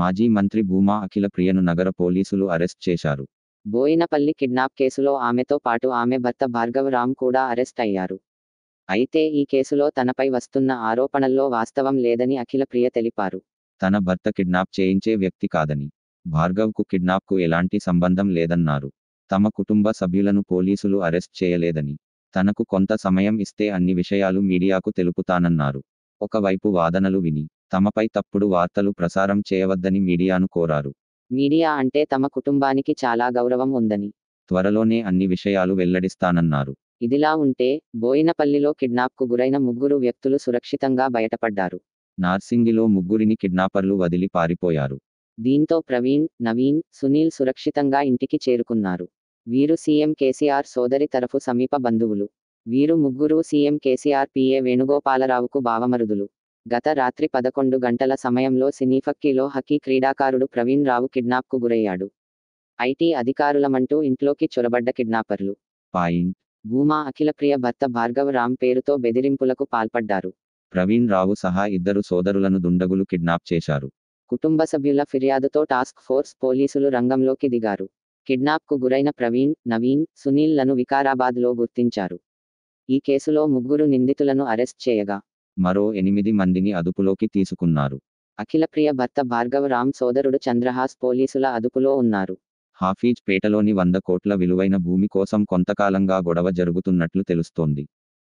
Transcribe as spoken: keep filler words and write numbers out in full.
మాజీ మంత్రి భూమా అఖిల ప్రియను నగర పోలీసులు అరెస్ట్ చేశారు. బోయినపల్లి కిడ్నాప్ కేసులో ఆమెతో పాటు ఆమె భర్త భార్గవ రామ్ కూడా అరెస్ట్ అయ్యారు. అయితే ఈ కేసులో తనపై వస్తున్న ఆరోపణల్లో వాస్తవం లేదని అఖిల ప్రియ తెలిపారు. తన భర్త కిడ్నాప్ చేయించే వ్యక్తి కాదని, భార్గవ్కు కిడ్నాప్కు ఎలాంటి సంబంధం లేదన్నారు. తమ కుటుంబ సభ్యులను పోలీసులు అరెస్ట్ చేయలేదని, తనకు కొంత సమయం ఇస్తే అన్ని విషయాలు మీడియాకు తెలుపుతానన్నారు. ఒకవైపు వాదనలు విని తమపై తప్పుడు వార్తలు ప్రసారం చేయవద్దని మీడియాను కోరారు. మీడియా అంటే తమ కుటుంబానికి చాలా గౌరవం ఉందని, త్వరలోనే అన్ని విషయాలు వెల్లడిస్తానన్నారు. ఇదిలా ఉంటే బోయినపల్లిలో కిడ్నాప్కు గురైన ముగ్గురు వ్యక్తులు సురక్షితంగా బయటపడ్డారు. నార్సింగిలో ముగ్గురిని కిడ్నాపర్లు వదిలి పారిపోయారు. దీంతో ప్రవీణ్, నవీన్, సునీల్ సురక్షితంగా ఇంటికి చేరుకున్నారు. వీరు సీఎం కేసీఆర్ సోదరి తరఫు సమీప బంధువులు. వీరు ముగ్గురు సీఎం కేసీఆర్ పీఏ వేణుగోపాలరావుకు బావమరుదులు. గత రాత్రి పదకొండు గంటల సమయంలో సినీఫక్కీలో హాకీ క్రీడాకారుడు ప్రవీణ్ రావు కిడ్నాప్కు గురయ్యాడు. ఐటీ అధికారులమంటూ ఇంట్లోకి చొరబడ్డ కిడ్నాపర్లు పాయింట్ భూమా అఖిలప్రియ భర్త భార్గవ రామ్ పేరుతో బెదిరింపులకు పాల్పడ్డారు. ప్రవీణ్ రావు సహా ఇద్దరు సోదరులను దుండగులు కిడ్నాప్ చేశారు. కుటుంబ సభ్యుల ఫిర్యాదుతో టాస్క్ ఫోర్స్ పోలీసులు రంగంలోకి దిగారు. కిడ్నాప్కు గురైన ప్రవీణ్, నవీన్, సునీల్లను వికారాబాద్లో గుర్తించారు. ఈ కేసులో ముగ్గురు నిందితులను అరెస్ట్ చేయగా మరో ఎనిమిది మందిని అదుపులోకి తీసుకున్నారు. అఖిలప్రియ భర్త భార్గవ రామ్ సోదరుడు చంద్రహాస్ పోలీసుల అదుపులో ఉన్నారు. హాఫీజ్ పేటలోని వంద కోట్ల విలువైన భూమి కోసం కొంతకాలంగా గొడవ జరుగుతున్నట్లు తెలుస్తోంది.